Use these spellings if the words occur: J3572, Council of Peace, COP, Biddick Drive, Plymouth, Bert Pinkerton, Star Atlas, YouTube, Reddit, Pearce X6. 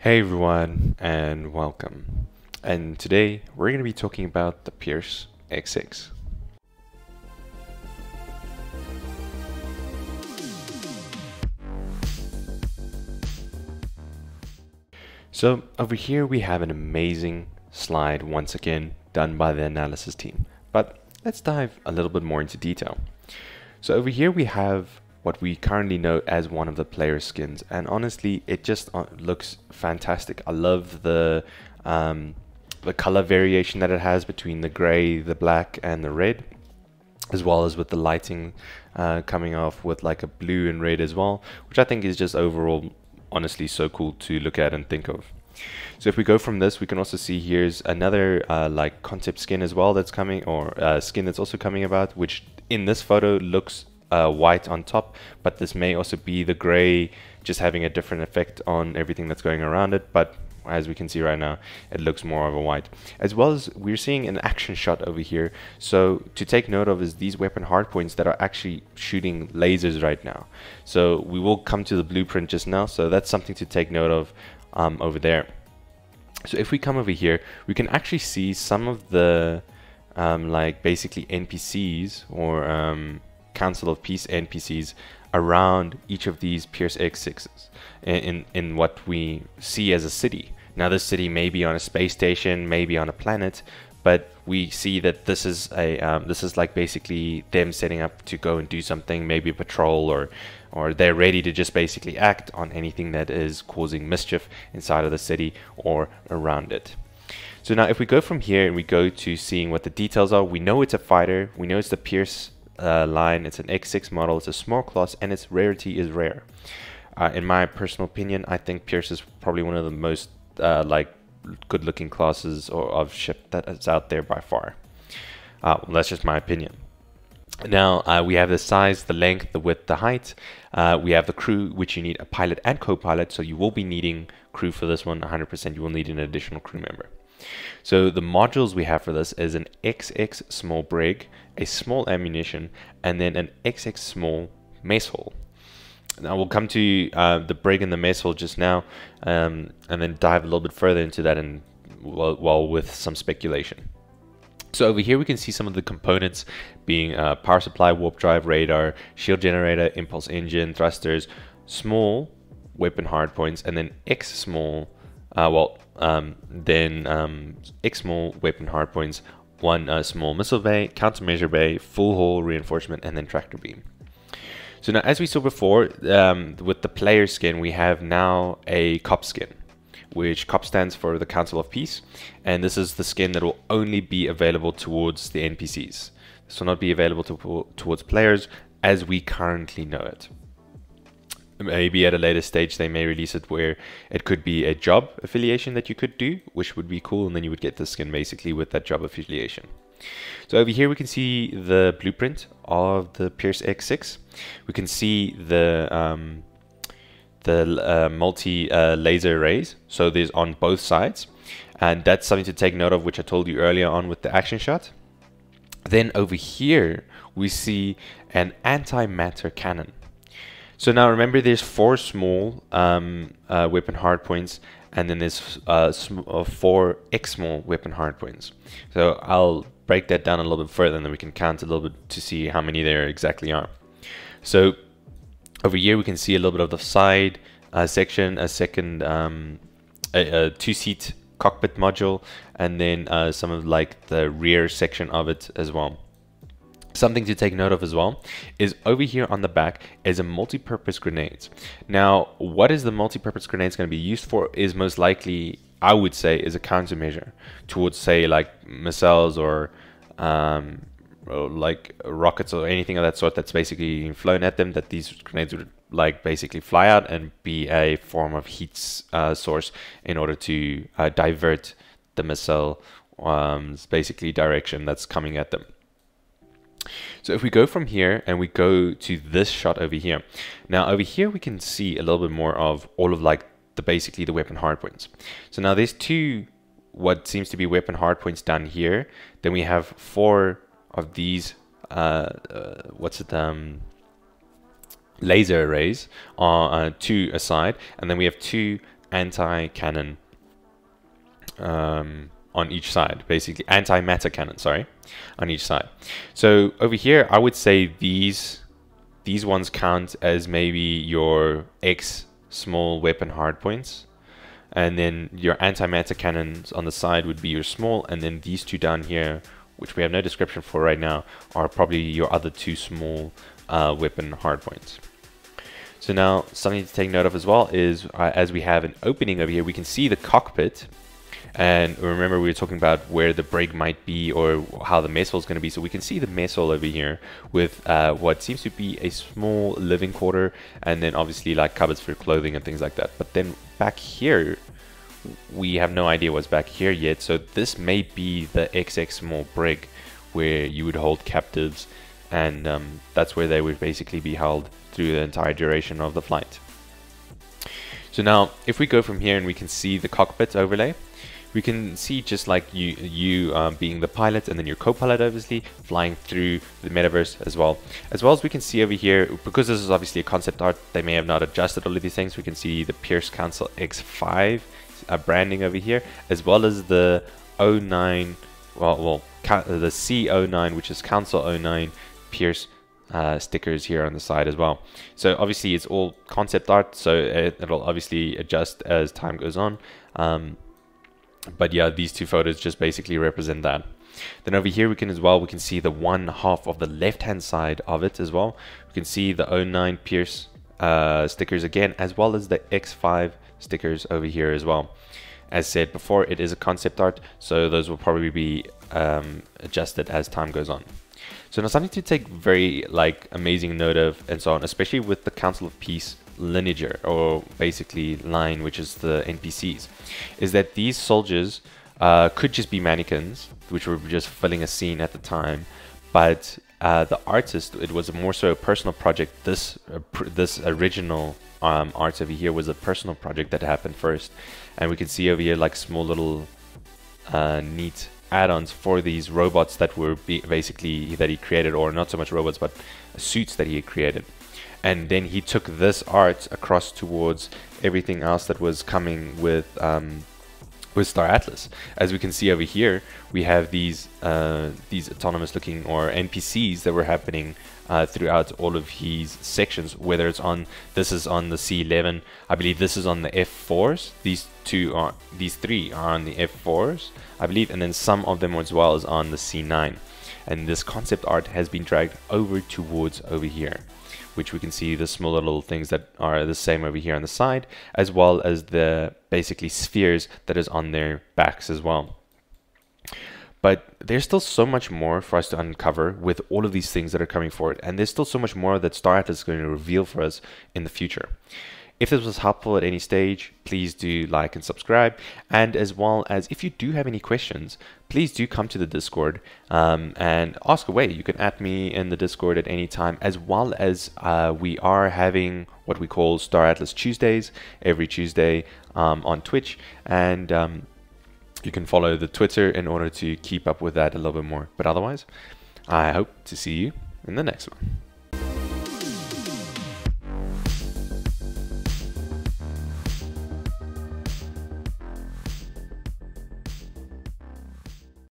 Hey everyone, and welcome. And today we're going to be talking about the Pearce X6. So over here we have an amazing slide once again done by the analysis team, but let's dive a little bit more into detail. So over here we have what we currently know as one of the player skins, and honestly it just looks fantastic. I love the color variation that it has between the gray, the black and the red, as well as with the lighting coming off with like a blue and red as well, which I think is just overall honestly so cool to look at and think of. So if we go from this, we can also see here's another like concept skin as well that's coming, or skin that's also coming about, which in this photo looks white on top, but this may also be the gray just having a different effect on everything that's going around it. But as we can see right now, it looks more of a white, as well as we're seeing an action shot over here. So to take note of is these weapon hardpoints that are actually shooting lasers right now. So we will come to the blueprint just now, so that's something to take note of over there. So if we come over here, we can actually see some of the like basically NPCs or Council of Peace NPCs around each of these Pearce X6s in what we see as a city. Now this city may be on a space station, maybe on a planet, but we see that this is a this is like basically them setting up to go and do something, maybe a patrol, or they're ready to just basically act on anything that is causing mischief inside of the city or around it. So now if we go from here and we go to seeing what the details are, we know it's a fighter, we know it's the Pearce line, it's an X6 model, it's a small class, and its rarity is rare. In my personal opinion, I think Pearce is probably one of the most like good looking classes or of ship that is out there by far. Well, that's just my opinion. Now we have the size, the length, the width, the height. We have the crew, which you need a pilot and co-pilot, so you will be needing crew for this one 100%. You will need an additional crew member. So the modules we have for this is an XX small brig, a small ammunition, and then an XX small mess hall. Now we'll come to the brig and the mess hall just now, and then dive a little bit further into that, and well with some speculation. So over here we can see some of the components being power supply, warp drive, radar, shield generator, impulse engine, thrusters, small weapon hardpoints, and then X small. X small weapon hardpoints, one small missile bay, countermeasure bay, full hull reinforcement, and then tractor beam. So now, as we saw before, with the player skin, we have now a COP skin, which COP stands for the Council of Peace, and this is the skin that will only be available towards the NPCs. This will not be available towards players as we currently know it. Maybe at a later stage they may release it where it could be a job affiliation that you could do, which would be cool, and then you would get the skin basically with that job affiliation. So over here we can see the blueprint of the Pearce X6. We can see the multi laser arrays, so there's on both sides, and that's something to take note of, which I told you earlier on with the action shot. Then over here we see an antimatter cannon. So now remember, there's four small weapon hardpoints, and then there's four X small weapon hardpoints. So I'll break that down a little bit further, and then we can count a little bit to see how many there exactly are. So over here we can see a little bit of the side section, a second two-seat cockpit module, and then some of like the rear section of it as well. Something to take note of as well is over here on the back is a multi-purpose grenade. Now, what is the multi-purpose grenade going to be used for is most likely, I would say, is a countermeasure towards, say, like missiles or like rockets or anything of that sort that's basically flown at them, that these grenades would like basically fly out and be a form of heat source in order to divert the missile basically direction that's coming at them. So if we go from here and we go to this shot over here, now over here we can see a little bit more of all of like basically the weapon hardpoints. So now there's two what seems to be weapon hardpoints down here. Then we have four of these laser arrays, two aside, and then we have two anti-canon on each side, basically anti-matter canon, sorry, on each side. So over here, I would say these ones count as maybe your X small weapon hardpoints, and then your anti-matter cannons on the side would be your small, and then these two down here, which we have no description for right now, are probably your other two small weapon hardpoints. So now something to take note of as well is as we have an opening over here, we can see the cockpit. And remember, we were talking about where the brig might be or how the mess hall is going to be. So we can see the mess hall over here with what seems to be a small living quarter, and then obviously like cupboards for clothing and things like that. But then back here, we have no idea what's back here yet. So this may be the XX small brig where you would hold captives, and that's where they would basically be held through the entire duration of the flight. So now if we go from here and we can see the cockpit overlay, we can see just like you being the pilot, and then your co-pilot obviously flying through the metaverse as well. As well as we can see over here, because this is obviously a concept art, they may have not adjusted all of these things. We can see the Pearce Council X5 branding over here, as well as the 09, the C09, which is Council 09 Pearce stickers here on the side as well. So obviously it's all concept art, so it'll obviously adjust as time goes on. But yeah, these two photos just basically represent that. Then over here we can see the one half of the left hand side of it as well. We can see the 09 Pearce stickers again, as well as the X5 stickers over here as well. As said before, it is a concept art, so those will probably be adjusted as time goes on. So now something to take very like amazing note of and so on, especially with the Council of Peace lineager, or basically line, which is the NPCs, is that these soldiers could just be mannequins which were just filling a scene at the time, but the artist, it was more so a personal project. This original art over here was a personal project that happened first, and we can see over here like small little neat add-ons for these robots that were basically that he created, or not so much robots but suits that he had created. And then he took this art across towards everything else that was coming with Star Atlas. As we can see over here, we have these autonomous-looking or NPCs that were happening throughout all of his sections. Whether it's on, this is on the C11, I believe this is on the F4s. These three are on the F4s, I believe, and then some of them as well is on the C9. And this concept art has been dragged over towards over here, which we can see the smaller little things that are the same over here on the side, as well as the basically spheres that is on their backs as well. But there's still so much more for us to uncover with all of these things that are coming forward, and there's still so much more that Star Atlas is going to reveal for us in the future. If this was helpful at any stage, please do like and subscribe. And as well as if you do have any questions, please do come to the Discord and ask away. You can add me in the Discord at any time, as well as we are having what we call Star Atlas Tuesdays every Tuesday on Twitch. And you can follow the Twitter in order to keep up with that a little bit more. But otherwise, I hope to see you in the next one.